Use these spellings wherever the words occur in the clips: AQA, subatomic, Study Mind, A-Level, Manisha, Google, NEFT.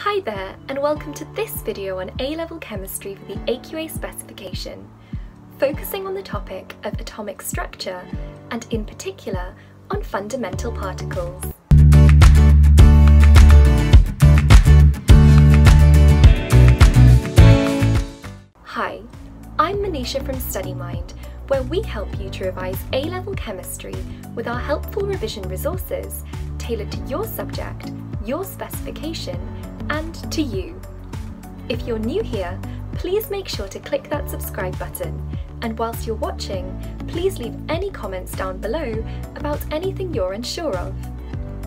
Hi there, and welcome to this video on A-level chemistry for the AQA specification, focusing on the topic of atomic structure and in particular on fundamental particles. Hi, I'm Manisha from Study Mind, where we help you to revise A-level chemistry with our helpful revision resources tailored to your subject, your specification, and to you. If you're new here, please make sure to click that subscribe button, and whilst you're watching, please leave any comments down below about anything you're unsure of.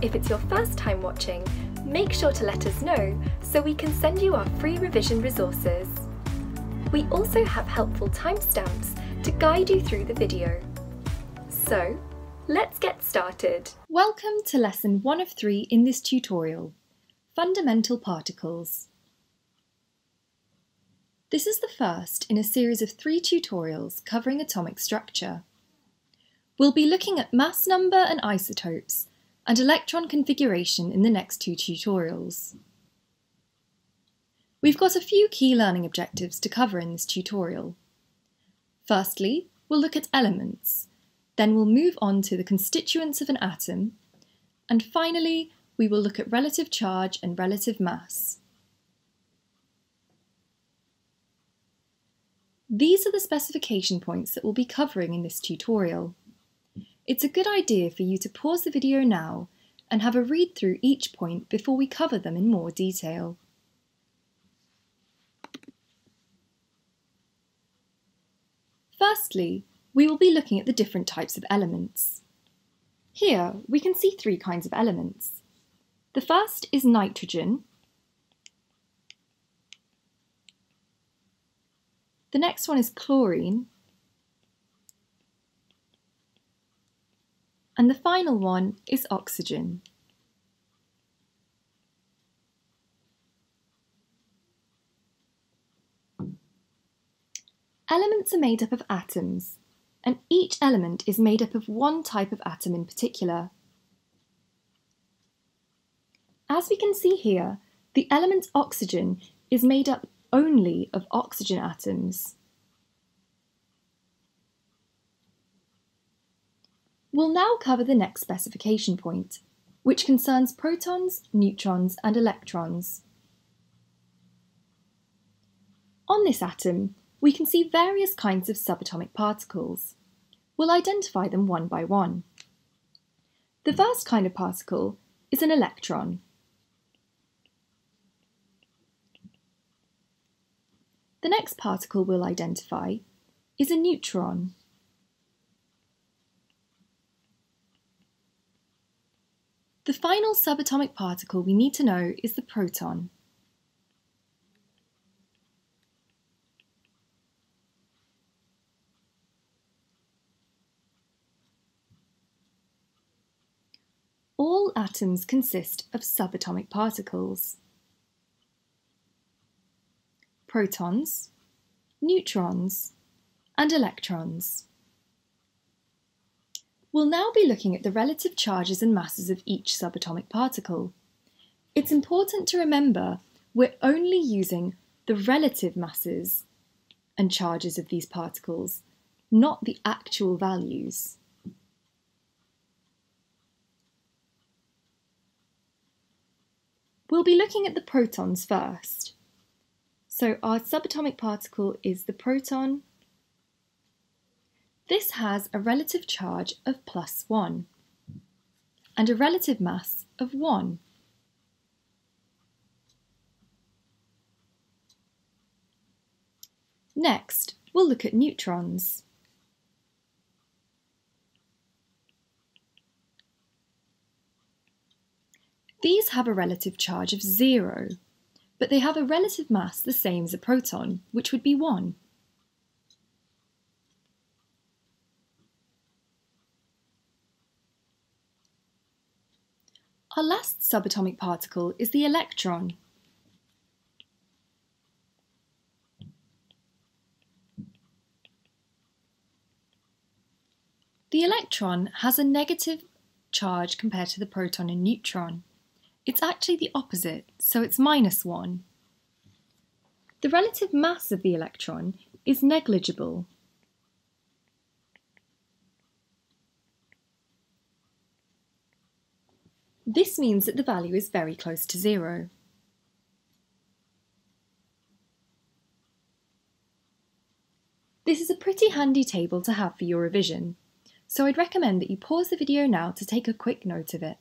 If it's your first time watching, make sure to let us know so we can send you our free revision resources. We also have helpful timestamps to guide you through the video. So, let's get started. Welcome to lesson 1 of 3 in this tutorial, Fundamental Particles. This is the first in a series of 3 tutorials covering atomic structure. We'll be looking at mass number and isotopes, and electron configuration in the next 2 tutorials. We've got a few key learning objectives to cover in this tutorial. Firstly, we'll look at elements, then we'll move on to the constituents of an atom, and finally, we will look at relative charge and relative mass. These are the specification points that we'll be covering in this tutorial. It's a good idea for you to pause the video now and have a read through each point before we cover them in more detail. Firstly, we will be looking at the different types of elements. Here we can see 3 kinds of elements. The first is nitrogen. The next one is chlorine. And the final one is oxygen. Elements are made up of atoms, and each element is made up of one type of atom in particular. As we can see here, the element oxygen is made up only of oxygen atoms. We'll now cover the next specification point, which concerns protons, neutrons, and electrons. On this atom, we can see various kinds of subatomic particles. We'll identify them one by one. The first kind of particle is an electron. The next particle we'll identify is a neutron. The final subatomic particle we need to know is the proton. All atoms consist of subatomic particles. Protons, neutrons, and electrons. We'll now be looking at the relative charges and masses of each subatomic particle. It's important to remember we're only using the relative masses and charges of these particles, not the actual values. We'll be looking at the protons first. So our subatomic particle is the proton. This has a relative charge of +1 and a relative mass of 1. Next, we'll look at neutrons. These have a relative charge of 0. But they have a relative mass the same as a proton, which would be 1. Our last subatomic particle is the electron. The electron has a negative charge compared to the proton and neutron. It's actually the opposite, so it's -1. The relative mass of the electron is negligible. This means that the value is very close to 0. This is a pretty handy table to have for your revision, so I'd recommend that you pause the video now to take a quick note of it.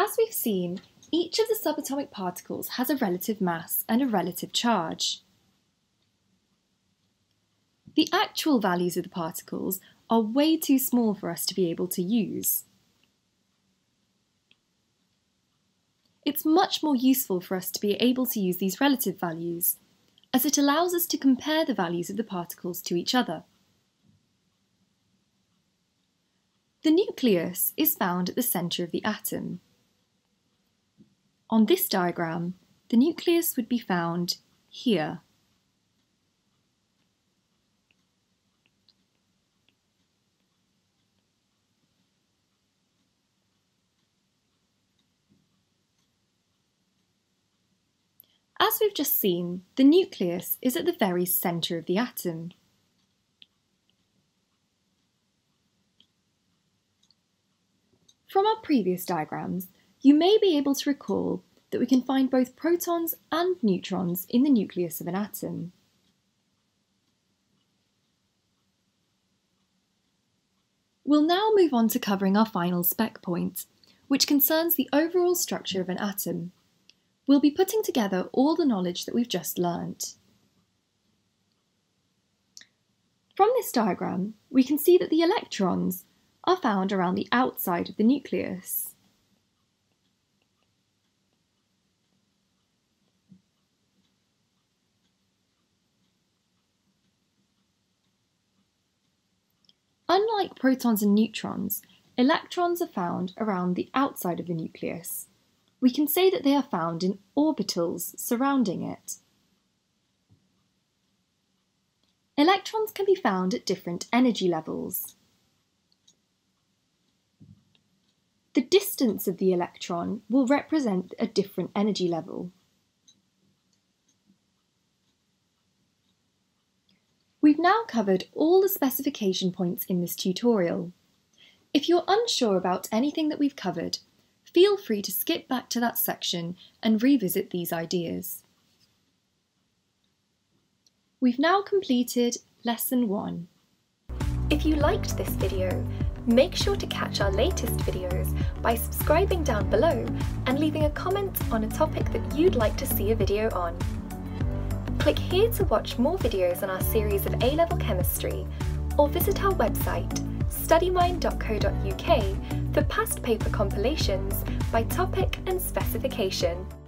As we've seen, each of the subatomic particles has a relative mass and a relative charge. The actual values of the particles are way too small for us to be able to use. It's much more useful for us to be able to use these relative values, as it allows us to compare the values of the particles to each other. The nucleus is found at the centre of the atom. On this diagram, the nucleus would be found here. As we've just seen, the nucleus is at the very centre of the atom. From our previous diagrams, you may be able to recall that we can find both protons and neutrons in the nucleus of an atom. We'll now move on to covering our final spec point, which concerns the overall structure of an atom. We'll be putting together all the knowledge that we've just learnt. From this diagram, we can see that the electrons are found around the outside of the nucleus. Unlike protons and neutrons, electrons are found around the outside of the nucleus. We can say that they are found in orbitals surrounding it. Electrons can be found at different energy levels. The distance of the electron will represent a different energy level. We've now covered all the specification points in this tutorial. If you're unsure about anything that we've covered, feel free to skip back to that section and revisit these ideas. We've now completed Lesson 1. If you liked this video, make sure to catch our latest videos by subscribing down below and leaving a comment on a topic that you'd like to see a video on. Click here to watch more videos on our series of A-level chemistry, or visit our website studymind.co.uk for past paper compilations by topic and specification.